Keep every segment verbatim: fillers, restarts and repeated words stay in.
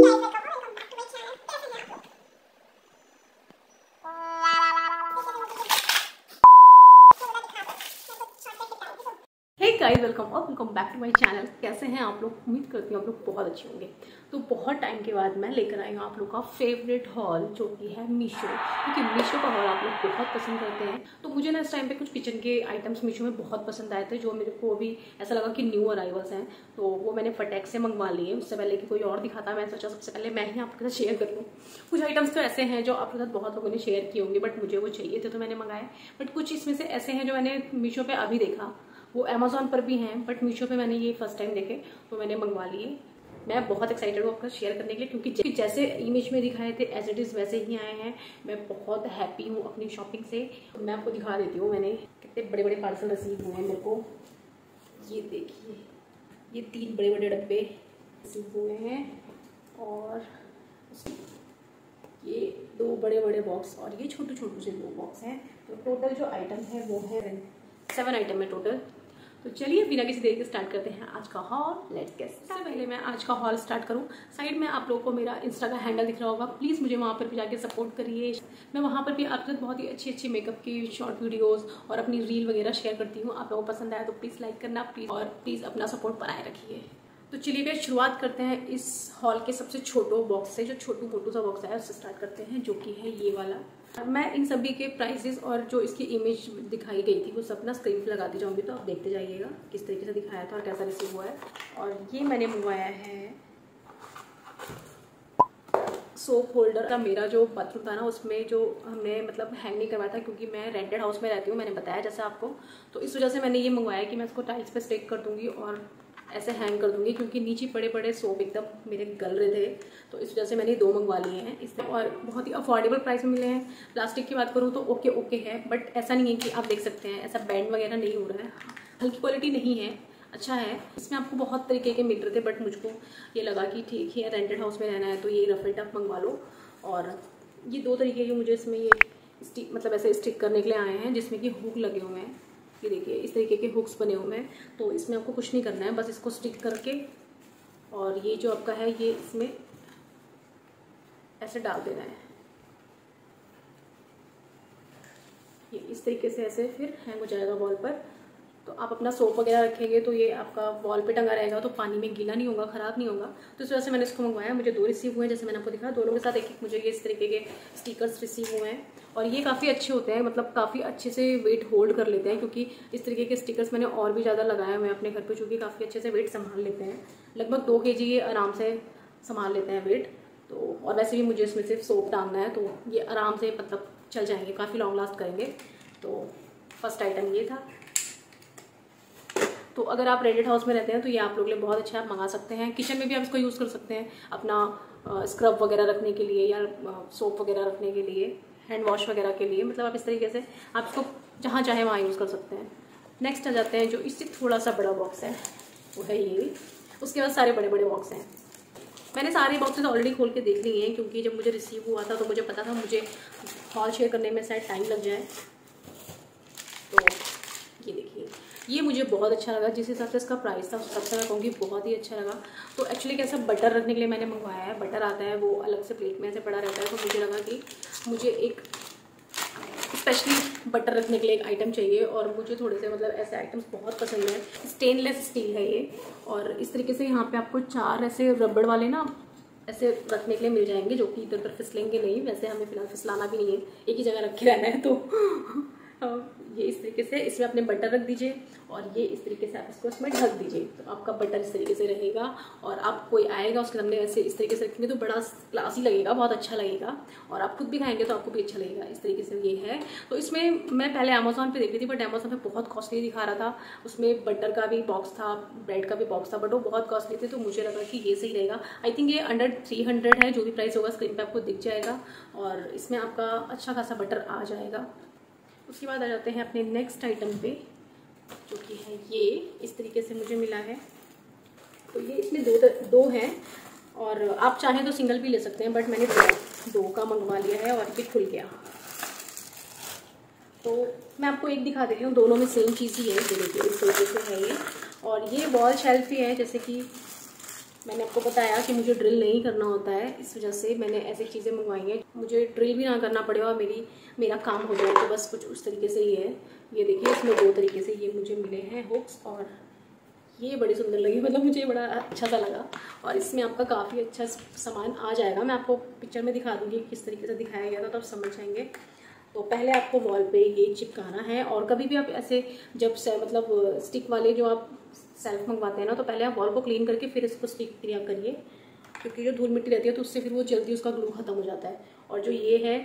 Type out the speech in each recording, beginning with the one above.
Guys welcome और welcome back to my channel. कैसे हैं आप लोग? उम्मीद करती हूँ आप लोग बहुत अच्छे होंगे। तो बहुत टाइम के बाद मैं लेकर आई हूँ आप लोग का फेवरेट हॉल जो कि है मीशो, क्योंकि मीशो का हॉल आप लोग बहुत पसंद करते हैं। तो मुझे ना इस टाइम पे कुछ किचन के आइटम्स मीशो में बहुत पसंद आए थे, जो मेरे को भी ऐसा लगा कि न्यू अराइवल्स हैं, तो वो मैंने फटैक से मंगवा लिए। उससे पहले कि कोई और दिखाता मैंने सोचा सबसे पहले मैं ही आपके साथ शेयर कर लूँ। कुछ आइटम्स तो ऐसे हैं जो आपके साथ बहुत लोगों ने शेयर किए होंगे, बट मुझे वो चाहिए थे तो मैंने मंगाए। बट कुछ इसमें से ऐसे हैं जो मैंने मीशो पर अभी देखा, वो अमेजोन पर भी हैं, बट मीशो पे मैंने ये फर्स्ट टाइम देखे तो मैंने मंगवा लिए। मैं बहुत एक्साइटेड हूँ आपका शेयर करने के लिए, क्योंकि जैसे इमेज में दिखाए थे एज इट इज़ वैसे ही आए हैं। मैं बहुत हैप्पी हूँ अपनी शॉपिंग से। मैं आपको दिखा देती हूँ मैंने कितने बड़े बड़े पार्सल रिसीव हुए हैं मेरे को। ये देखिए, ये तीन बड़े बड़े डब्बे रिसीव हुए हैं, और ये दो बड़े बड़े बॉक्स और ये छोटे छोटे से दो बॉक्स हैं। तो टोटल जो आइटम है वो है सेवन आइटम है टोटल। तो चलिए बिना किसी देरी के स्टार्ट करते हैं आज का हॉल। Let's get. सबसे पहले मैं आज का हॉल स्टार्ट करूं, साइड में आप लोगों को मेरा इंस्टा का हैंडल दिख रहा होगा, प्लीज़ मुझे वहां पर भी जाके सपोर्ट करिए। मैं वहां पर भी आपके साथ बहुत ही अच्छी अच्छी मेकअप की शॉर्ट वीडियोस और अपनी रील वगैरह शेयर करती हूँ। आप लोगों को पसंद आया तो प्लीज़ लाइक करना प्लीज़ और प्लीज़ अपना सपोर्ट बनाए रखिए। तो चलिए फिर शुरुआत करते हैं इस हॉल के सबसे छोटो बॉक्स से, जो छोटू मोटू सा बॉक्स है उससे स्टार्ट करते हैं, जो कि है ये वाला। मैं इन सभी के प्राइसेस और जो इसकी इमेज दिखाई गई थी वो सब ना स्क्रीन पर लगा दी जाऊंगी, तो आप देखते जाइएगा किस तरीके से दिखाया था और कैसा रिसीव हुआ है। और ये मैंने मंगवाया है सोप होल्डर का। मेरा जो बाथरूम था ना उसमें जो हमने मतलब हैंग नहीं करवाया था, क्योंकि मैं रेंटेड हाउस में रहती हूँ, मैंने बताया जैसा आपको, तो इस वजह से मैंने ये मंगवाया कि मैं इसको टाइल्स पर स्टिक कर दूँगी और ऐसे हैंग कर दूंगी, क्योंकि नीचे बड़े बड़े सोप एकदम मेरे गल रहे थे, तो इस वजह से मैंने दो मंगवा लिए हैं इसमें। और बहुत ही अफोर्डेबल प्राइस में मिले हैं। प्लास्टिक की बात करूँ तो ओके ओके है, बट ऐसा नहीं है कि आप देख सकते हैं ऐसा बैंड वगैरह नहीं हो रहा है, हल्की क्वालिटी नहीं है, अच्छा है। इसमें आपको बहुत तरीके के मिल रहे थे, बट मुझको ये लगा कि ठीक है रेंटेड हाउस में रहना है तो ये रफ एंड टफ मंगवा लो। और ये दो तरीके के मुझे इसमें ये स्टिक मतलब ऐसे स्टिक करने के लिए आए हैं, जिसमें कि हुक लगे हुए हैं। ये देखिए इस तरीके के हुक्स बने हुए हैं, तो इसमें आपको कुछ नहीं करना है, बस इसको स्टिक करके और ये जो आपका है ये इसमें ऐसे डाल देना है। ये इस तरीके से ऐसे फिर हैंग हो जाएगा वॉल पर। तो आप अपना सोप वगैरह रखेंगे तो ये आपका वॉल पे टंगा रहेगा, तो पानी में गीला नहीं होगा, ख़राब नहीं होगा। तो इस वजह से मैंने इसको मंगवाया। मुझे दो रिसीव हुए हैं जैसे मैंने आपको दिखाया, दोनों के साथ एक एक मुझे ये इस तरीके के स्टिकर्स रिसीव हुए हैं। और ये काफ़ी अच्छे होते हैं, मतलब काफ़ी अच्छे से वेट होल्ड कर लेते हैं, क्योंकि इस तरीके के स्टिकर्स मैंने और भी ज़्यादा लगाए हुए हैं अपने घर पर, जो कि काफ़ी अच्छे से वेट संभाल लेते हैं। लगभग दो के जी ये आराम से संभाल लेते हैं वेट। तो और वैसे भी मुझे इसमें सिर्फ सोप डालना है, तो ये आराम से मतलब चल जाएंगे, काफ़ी लॉन्ग लास्ट करेंगे। तो फर्स्ट आइटम ये था। तो अगर आप रेंटेड हाउस में रहते हैं तो ये आप लोग के लिए बहुत अच्छा है, आप मंगा सकते हैं। किचन में भी आप इसको यूज़ कर सकते हैं अपना स्क्रब वगैरह रखने के लिए या सोप वगैरह रखने के लिए, हैंड वॉश वगैरह के लिए, मतलब आप इस तरीके से आप इसको जहाँ चाहे वहाँ यूज़ कर सकते हैं। नेक्स्ट आ जाते हैं जो इससे थोड़ा सा बड़ा बॉक्स है, वो है ये। उसके बाद सारे बड़े बड़े बॉक्स हैं। मैंने सारे बॉक्सेस ऑलरेडी खोल के देख लिए हैं, क्योंकि जब मुझे रिसीव हुआ था तो मुझे पता था मुझे हॉल शेयर करने में शायद टाइम लग जाए। तो ये देखिए, ये मुझे बहुत अच्छा लगा, जिस हिसाब से इसका प्राइस था उस हिसाब से मैं कहूँगी बहुत ही अच्छा लगा। तो एक्चुअली कैसा बटर रखने के लिए मैंने मंगवाया है, बटर आता है वो अलग से प्लेट में ऐसे पड़ा रहता है, तो मुझे लगा कि मुझे एक स्पेशली बटर रखने के लिए एक आइटम चाहिए। और मुझे थोड़े से मतलब ऐसे आइटम्स बहुत पसंद हैं। स्टेनलेस स्टील है ये, और इस तरीके से यहाँ पर आपको चार ऐसे रबड़ वाले ना ऐसे रखने के लिए मिल जाएंगे, जो कि इधर उधर फिसलेंगे नहीं। वैसे हमें फिलहाल फिसलाना भी नहीं है, एक ही जगह रखे रहना है। तो ये इस तरीके से इसमें अपने बटर रख दीजिए और ये इस तरीके से आप इसको इसमें ढक दीजिए, तो आपका बटर इस तरीके से रहेगा। और आप कोई आएगा उसके सामने ऐसे इस तरीके से रखेंगे तो बड़ा क्लासी लगेगा, बहुत अच्छा लगेगा, और आप खुद भी खाएंगे तो आपको भी अच्छा लगेगा। इस तरीके से ये है। तो इसमें मैं पहले अमेजोन पे देखी थी, बट अमेजोन पे बहुत कॉस्टली दिखा रहा था, उसमें बटर का भी बॉक्स था, ब्रेड का भी बॉक्स था, बट वो बहुत कॉस्टली थे, तो मुझे लगा कि ये सही रहेगा। आई थिंक ये अंडर थ्री हंड्रेड है, जो भी प्राइस होगा स्क्रीन पर आपको दिख जाएगा, और इसमें आपका अच्छा खासा बटर आ जाएगा। उसके बाद आ जाते हैं अपने नेक्स्ट आइटम पे, जो कि है ये। इस तरीके से मुझे मिला है, तो ये इसमें दो दो हैं और आप चाहें तो सिंगल भी ले सकते हैं, बट मैंने दो का मंगवा लिया है और ये खुल गया। तो मैं आपको एक दिखा देती हूँ, दोनों में सेम चीज़ ही है। देखिए इस तरीके से है ये, और ये वॉल शेल्फ ही है, जैसे कि मैंने आपको बताया कि मुझे ड्रिल नहीं करना होता है, इस वजह से मैंने ऐसी चीज़ें मंगवाई हैं, मुझे ड्रिल भी ना करना पड़े और मेरी मेरा काम हो जाए। तो बस कुछ उस तरीके से ही है। ये देखिए, इसमें दो तरीके से ये मुझे मिले हैं हुक्स, और ये बड़ी सुंदर लगी, मतलब मुझे बड़ा अच्छा सा लगा। और इसमें आपका काफ़ी अच्छा सामान आ जाएगा। मैं आपको पिक्चर में दिखा दूँगी किस तरीके से दिखाया गया था, तो आप समझ जाएंगे। तो पहले आपको वॉल पे ये चिपकाना है, और कभी भी आप ऐसे जब मतलब स्टिक वाले जो आप सेल्फ मंगवाते हैं ना, तो पहले आप वॉल को क्लीन करके फिर इसको स्टिक क्रिया करिए, क्योंकि जो धूल मिट्टी रहती है तो उससे फिर वो जल्दी उसका ग्लू खत्म हो जाता है। और जो ये है,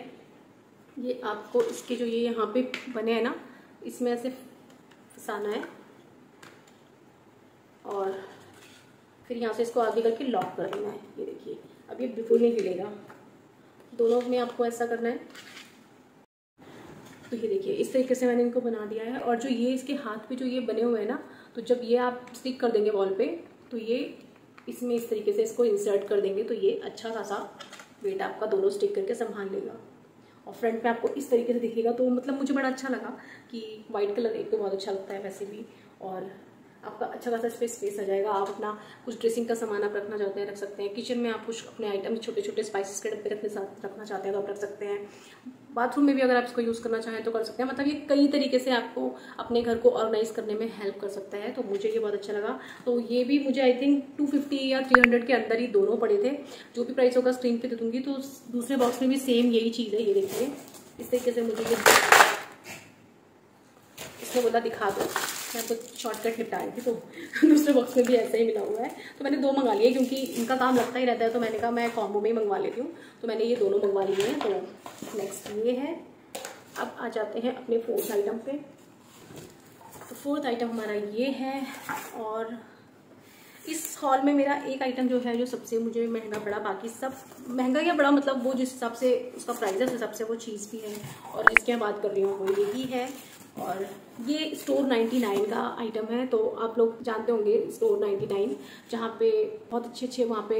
ये आपको इसके जो ये यहाँ पे बने हैं ना, इसमें ऐसे फंसाना है और फिर यहाँ से इसको आगे करके लॉक कर देना है। ये देखिए, अब ये बिल्कुल नहीं हिलेगा। दोनों में आपको ऐसा करना है। तो ये देखिए, इस तरीके से मैंने इनको बना दिया है। और जो ये इसके हाथ पे जो ये बने हुए हैं ना, तो जब ये आप स्टिक कर देंगे वॉल पे, तो ये इसमें इस तरीके से इसको इंसर्ट कर देंगे, तो ये अच्छा खासा वेट आपका दोनों स्टिक करके संभाल लेगा। और फ्रंट में आपको इस तरीके से दिखेगा। तो मतलब मुझे बड़ा अच्छा लगा कि वाइट कलर एक तो बहुत अच्छा लगता है वैसे भी, और आपका अच्छा खासा इस पर स्पेस आ जाएगा। आप अपना कुछ ड्रेसिंग का सामान आप रखना चाहते हैं रख सकते हैं। किचन में आप कुछ अपने आइटम छोटे छोटे स्पाइसेस के डब्बे रखने साथ रखना चाहते हैं तो आप रख सकते हैं। बाथरूम में भी अगर आप इसको यूज़ करना चाहें तो कर सकते हैं। मतलब ये कई तरीके से आपको अपने घर को ऑर्गेनाइज करने में हेल्प कर सकता है। तो मुझे ये बहुत अच्छा लगा। तो ये भी मुझे आई थिंक टू फिफ्टी या थ्री हंड्रेड के अंदर ही दोनों पड़े थे। जो भी प्राइस होगा स्क्रीन पर दे दूँगी। तो दूसरे बॉक्स में भी सेम यही चीज़ है। ये देखिए, इस तरीके से मुझे इसने बोला दिखा दो, मैं आपको शॉर्टकट निपटा रही थी। तो दूसरे बॉक्स में भी ऐसा ही मिला हुआ है। तो मैंने दो मंगा लिए क्योंकि इनका काम लगता ही रहता है, तो मैंने कहा मैं कॉम्बो में ही मंगवा लेती हूँ। तो मैंने ये दोनों मंगवा लिए हैं। तो नेक्स्ट ये है। अब आ जाते हैं अपने फोर्थ आइटम पे। तो फोर्थ आइटम हमारा ये है। और इस हॉल में मेरा एक आइटम जो है जो सबसे मुझे महंगा पड़ा, बाकी सब महंगा या बड़ा मतलब वो जिस हिसाब से उसका प्राइस है उस हिसाब से वो चीज़ भी है। और जिसकी मैं बात कर रही हूँ वो यही है। और ये स्टोर नाइन्टी नाइन का आइटम है। तो आप लोग जानते होंगे स्टोर नाइन्टी नाइन जहाँ पे बहुत अच्छे अच्छे वहाँ पे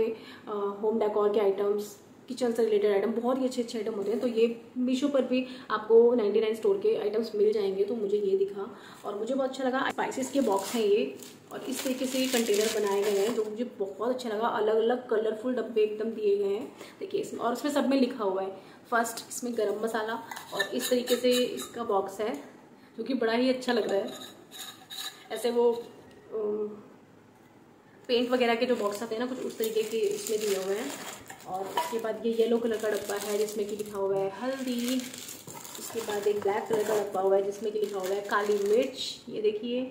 होम डेकोर के आइटम्स, किचन से रिलेटेड आइटम, बहुत ही अच्छे अच्छे आइटम होते हैं। तो ये मीशो पर भी आपको नाइन्टी नाइन स्टोर के आइटम्स मिल जाएंगे। तो मुझे ये दिखा और मुझे बहुत अच्छा लगा। स्पाइसेस के बॉक्स हैं ये, और इस तरीके से ये कंटेनर बनाए गए हैं जो मुझे बहुत अच्छा लगा। अलग अलग कलरफुल डब्बे एकदम दिए गए हैं। देखिए इसमें, और उसमें सब में लिखा हुआ है। फर्स्ट इसमें गर्म मसाला, और इस तरीके से इसका बॉक्स है जो कि बड़ा ही अच्छा लग रहा है। ऐसे वो पेंट वगैरह के जो बॉक्स आते हैं ना, कुछ उस तरीके के इसमें दिए हुए हैं। और उसके बाद ये येलो कलर का डब्बा है जिसमें कि लिखा हुआ है हल्दी। उसके बाद एक ब्लैक कलर का डब्बा हुआ है जिसमें कि लिखा हुआ है काली मिर्च। ये देखिए,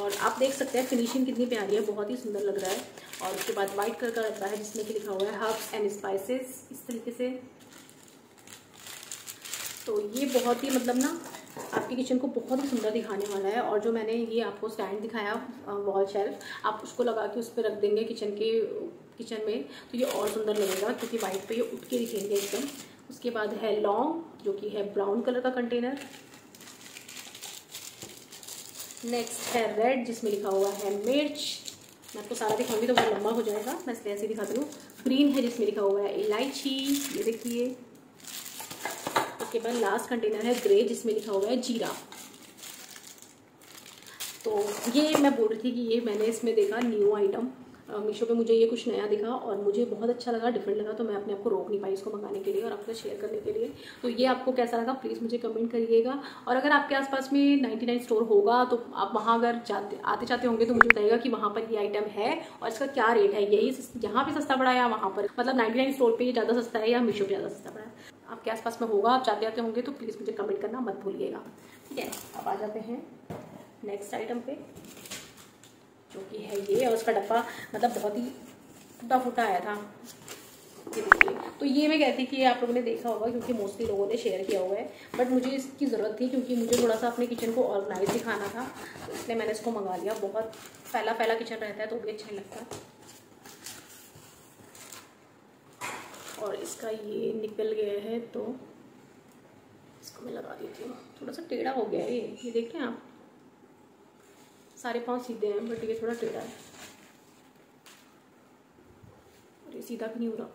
और आप देख सकते हैं फिनिशिंग कितनी प्यारी है, बहुत ही सुंदर लग रहा है। और उसके बाद वाइट कलर का डब्बा है जिसमें कि लिखा हुआ है हर्ब्स एंड स्पाइसेस, इस तरीके से। तो ये बहुत ही मतलब ना आपकी किचन को बहुत ही सुंदर दिखाने वाला है। और जो मैंने ये आपको स्टैंड दिखाया वॉल शेल्फ, आप उसको लगा के उस पर रख देंगे किचन के किचन में, तो ये और सुंदर लगेगा क्योंकि वाइट पे ये उठ के दिखेंगे एकदम। उसके बाद है लॉन्ग, जो कि है ब्राउन कलर का कंटेनर। नेक्स्ट है रेड, जिसमें लिखा हुआ है मिर्च। मैं आपको सारा दिखाऊंगी तो बहुत लंबा हो जाएगा, मैं इसलिए ऐसे दिखाती हूँ। ग्रीन है जिसमें लिखा हुआ है इलायची, ये देखिए। के बाद लास्ट कंटेनर है ग्रे, जिसमें लिखा हुआ है जीरा। तो ये मैं बोल रही थी कि ये मैंने इसमें देखा न्यू आइटम मीशो पे, मुझे ये कुछ नया दिखा और मुझे बहुत अच्छा लगा, डिफरेंट लगा। तो मैं अपने आपको रोक नहीं पाई इसको मंगाने के लिए और आपसे शेयर करने के लिए। तो ये आपको कैसा लगा प्लीज़ मुझे कमेंट करिएगा। और अगर आपके आसपास में नाइन्टी नाइन स्टोर होगा तो आप वहाँ अगर जाते आते जाते होंगे तो मुझे बताइएगा कि वहाँ पर ये आइटम है और इसका क्या रेट है। यही यहाँ पर सस्ता पड़ा या वहाँ पर, मतलब नाइन्टी नाइन स्टोर पर ये ज़्यादा सस्ता है या मीशो पर ज़्यादा सस्ता पड़ा है, आपके आसपास में होगा आप जाते आते होंगे तो प्लीज़ मुझे कमेंट करना मत भूलिएगा, ठीक है। अब आ जाते हैं नेक्स्ट आइटम पे, जो कि है ये। और उसका डब्बा मतलब बहुत ही टूटा फूटा आया था, ये देखिए। तो ये मैं कहती कि आप लोगों ने देखा होगा क्योंकि मोस्टली लोगों ने शेयर किया हुआ है, बट मुझे इसकी ज़रूरत थी क्योंकि मुझे थोड़ा सा अपने किचन को ऑर्गेनाइज दिखाना था, तो इसलिए मैंने इसको मंगा लिया। बहुत फैला फैला किचन रहता है तो भी अच्छा नहीं लगता। और इसका ये निकल गया है तो इसको मैं लगा देती हूँ। थोड़ा सा टेढ़ा हो गया है ये ये देखें आप, सारे पाँव सीधे हैं बट ये थोड़ा टेढ़ा है और ये सीधा भी नहीं हो रहा,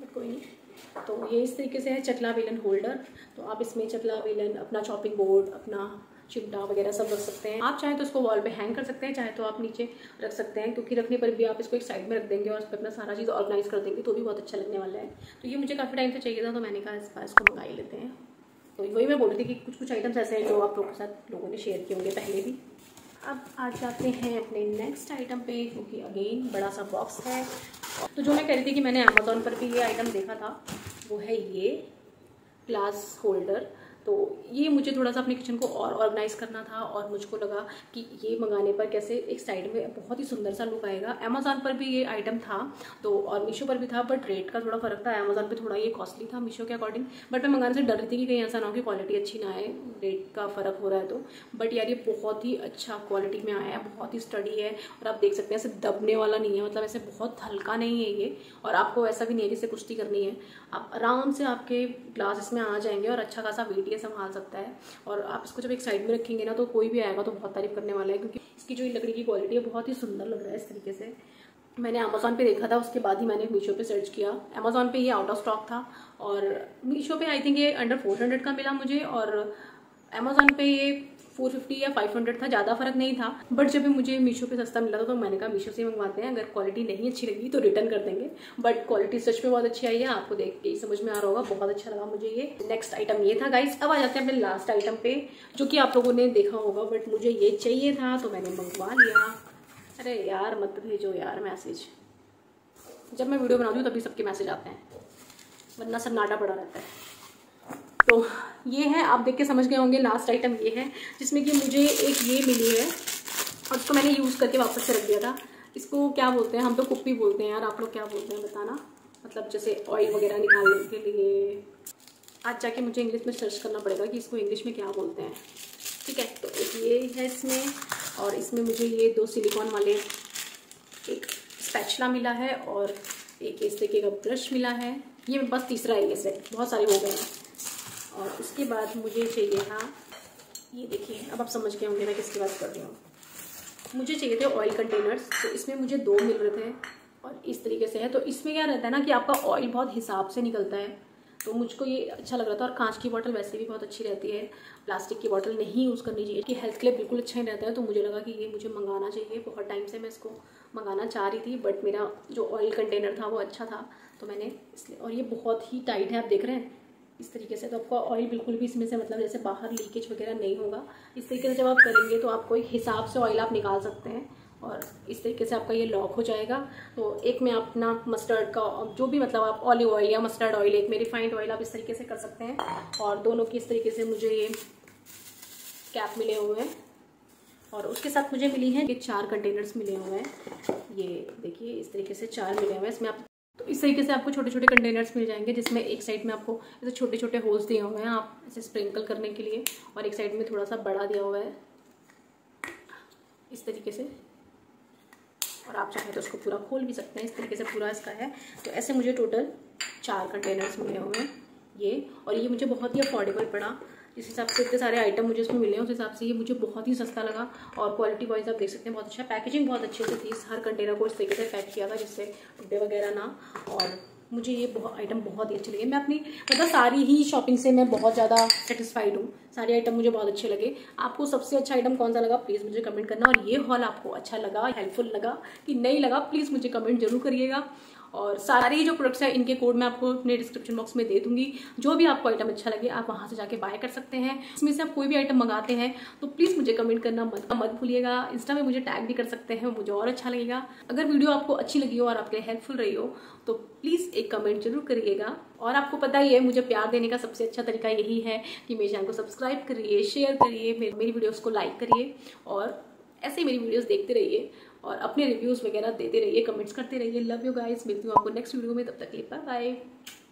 बट कोई नहीं। तो ये इस तरीके से है चकला बेलन होल्डर। तो आप इसमें चकला बेलन, अपना चॉपिंग बोर्ड, अपना चिमटा वगैरह सब रख सकते हैं। आप चाहे तो इसको वॉल पे हैंग कर सकते हैं, चाहे तो आप नीचे रख सकते हैं, क्योंकि रखने पर भी आप इसको एक साइड में रख देंगे और उस पर अपना सारा चीज़ ऑर्गेनाइज कर देंगे तो भी बहुत अच्छा लगने वाला है। तो ये मुझे काफ़ी टाइम से चाहिए था, तो मैंने कहा इस बार इसको मंगा ही लेते हैं। तो वही मैं बोल रही थी कि कुछ कुछ आइटम्स ऐसे हैं जो आप लोगों के साथ लोगों ने शेयर किए होंगे पहले भी। अब आ जाते हैं अपने नेक्स्ट आइटम पे, क्योंकि अगेन बड़ा सा बॉक्स है। तो जो मैं कह रही थी कि मैंने अमेज़ोन पर भी ये आइटम देखा था, वो है ये ग्लास होल्डर। तो ये मुझे थोड़ा सा अपने किचन को और ऑर्गेनाइज़ करना था और मुझको लगा कि ये मंगाने पर कैसे एक साइड में बहुत ही सुंदर सा लुक आएगा। अमेज़ॉन पर भी ये आइटम था तो और मीशो पर भी था, बट रेट का थोड़ा फ़र्क था। अमेज़ॉन पे थोड़ा ये कॉस्टली था मीशो के अकॉर्डिंग, बट मैं मंगाने से डर रही थी कि कहीं ऐसा ना हो कि क्वालिटी अच्छी ना आए, रेट का फ़र्क हो रहा है तो। बट यार ये बहुत ही अच्छा क्वालिटी में आया है, बहुत ही स्टडी है और आप देख सकते हैं ऐसे दबने वाला नहीं है, मतलब ऐसे बहुत हल्का नहीं है ये, और आपको ऐसा भी नहीं है जिससे कुश्ती करनी है। आप आराम से आपके ग्लास इसमें आ जाएंगे और अच्छा खासा वेट संभाल सकता है। और आप इसको जब एक साइड में रखेंगे ना तो कोई भी आएगा तो बहुत तारीफ करने वाला है, क्योंकि इसकी जो लकड़ी की क्वालिटी है बहुत ही सुंदर लग रहा है। इस तरीके से मैंने अमेज़ॉन पे देखा था, उसके बाद ही मैंने मीशो पे सर्च किया। अमेज़ॉन पे ये आउट ऑफ स्टॉक था और मीशो पे आई थिंक ये अंडर फोर हंड्रेड का मिला मुझे, और अमेज़ॉन पे ये फोर फिफ्टी या फाइव हंड्रेड था, ज़्यादा फर्क नहीं था। बट जब मुझे मीशो पे सस्ता मिला था तो मैंने कहा मीशो से मंगवाते हैं, अगर क्वालिटी नहीं अच्छी लगी तो रिटर्न कर देंगे। बट क्वालिटी सच में बहुत अच्छी आई है, आपको देख के ही समझ में आ रहा होगा, बहुत अच्छा लगा मुझे ये। नेक्स्ट आइटम ये था गाइस। अब आ जाते हैं अपने लास्ट आइटम पे, जो कि आप लोगों ने देखा होगा बट मुझे ये चाहिए था तो मैंने मंगवा लिया। अरे यार मत भेजो यार मैसेज, जब मैं वीडियो बनाती हूँ तभी सबके मैसेज आते हैं, वरना सन्नाटा पड़ा रहता है। तो ये है, आप देख के समझ गए होंगे, लास्ट आइटम ये है जिसमें कि मुझे एक ये मिली है और उसको मैंने यूज़ करके वापस से रख दिया था। इसको क्या बोलते हैं, हम तो कुप्पी बोलते हैं यार, आप लोग क्या बोलते हैं बताना। मतलब जैसे ऑयल वगैरह निकालने के लिए, आज जाके मुझे इंग्लिश में सर्च करना पड़ेगा कि इसको इंग्लिश में क्या बोलते हैं, ठीक है। तो एक ये है इसमें, और इसमें मुझे ये दो सिलिकॉन वाले एक स्पैचुला मिला है और एक इस तरीके का ब्रश मिला है। ये मेरे पास तीसरा है ये सेट, बहुत सारे हो गए हैं। और उसके बाद मुझे चाहिए था ये, देखिए अब आप समझ गए होंगे मैं किसकी बात कर रही हूँ। मुझे चाहिए थे ऑयल कंटेनर्स, तो इसमें मुझे दो मिल रहे थे और इस तरीके से है। तो इसमें क्या रहता है ना कि आपका ऑयल बहुत हिसाब से निकलता है, तो मुझको ये अच्छा लग रहा था। और कांच की बोतल वैसे भी बहुत अच्छी रहती है, प्लास्टिक की बोतल नहीं यूज़ करनी चाहिए, कि हेल्थ के लिए बिल्कुल अच्छा ही रहता है। तो मुझे लगा कि ये मुझे मंगाना चाहिए, बहुत टाइम से मैं इसको मंगाना चाह रही थी, बट मेरा जो ऑयल कंटेनर था वो अच्छा था तो मैंने इसलिए। और ये बहुत ही टाइट है, आप देख रहे हैं इस तरीके से, तो आपका ऑयल बिल्कुल भी इसमें से मतलब जैसे बाहर लीकेज वगैरह नहीं होगा। इस तरीके से जब आप करेंगे तो आपको एक हिसाब से ऑयल आप निकाल सकते हैं और इस तरीके से आपका ये लॉक हो जाएगा। तो एक में आप अपना मस्टर्ड का जो भी मतलब आप ऑलिव ऑयल या मस्टर्ड ऑयल, एक में रिफाइंड ऑयल, आप इस तरीके से कर सकते हैं। और दोनों की इस तरीके से मुझे ये कैप मिले हुए हैं और उसके साथ मुझे मिली है ये चार कंटेनर्स मिले हुए हैं। ये देखिए इस तरीके से चार मिले हुए हैं, इसमें आप तो इस तरीके से आपको छोटे छोटे कंटेनर्स मिल जाएंगे, जिसमें एक साइड में आपको ऐसे छोटे छोटे होल्स दिए हुए हैं आप इसे स्प्रिंकल करने के लिए, और एक साइड में थोड़ा सा बड़ा दिया हुआ है इस तरीके से। और आप चाहे तो उसको पूरा खोल भी सकते हैं, इस तरीके से पूरा इसका है। तो ऐसे मुझे टोटल चार कंटेनर्स मिले हुए हैं ये, और ये मुझे बहुत ही अफोर्डेबल पड़ा। जिस हिसाब से इतने सारे आइटम मुझे इसमें मिले हैं उस हिसाब से ये मुझे बहुत ही सस्ता लगा। और क्वालिटी वाइज आप देख सकते हैं बहुत अच्छा, पैकेजिंग बहुत अच्छे से थी, हर कंटेनर को इस तरीके से पैक किया था जिससे टुकड़े वगैरह ना। और मुझे ये बहुत आइटम बहुत ही अच्छे लगे। मैं अपनी मतलब सारी ही शॉपिंग से मैं बहुत ज़्यादा सेटिस्फाइड हूँ, सारे आइटम मुझे बहुत अच्छे लगे। आपको सबसे अच्छा आइटम कौन सा लगा प्लीज़ मुझे कमेंट करना, और ये हॉल आपको अच्छा लगा, हेल्पफुल लगा कि नहीं लगा, प्लीज़ मुझे कमेंट जरूर करिएगा। और सारे जो प्रोडक्ट्स हैं इनके कोड मैं आपको अपने डिस्क्रिप्शन बॉक्स में दे दूंगी। जो भी आपको आइटम अच्छा लगे आप वहां से जाके बाय कर सकते हैं। इसमें से आप कोई भी आइटम मंगाते हैं तो प्लीज़ मुझे कमेंट करना मत मत भूलिएगा। इंस्टा में मुझे टैग भी कर सकते हैं, मुझे और अच्छा लगेगा। अगर वीडियो आपको अच्छी लगी हो और आपके हेल्पफुल रही हो तो प्लीज़ एक कमेंट जरूर करिएगा। और आपको पता ही है मुझे प्यार देने का सबसे अच्छा तरीका यही है कि मेरे चैनल को सब्सक्राइब करिए, शेयर करिए, मेरी वीडियोज़ को लाइक करिए और ऐसे ही मेरी वीडियोज़ देखते रहिए और अपने रिव्यूज़ वगैरह देते रहिए, कमेंट्स करते रहिए। लव यू गाइस, मिलती हूँ आपको नेक्स्ट वीडियो में, तब तक के लिए बाय बाय।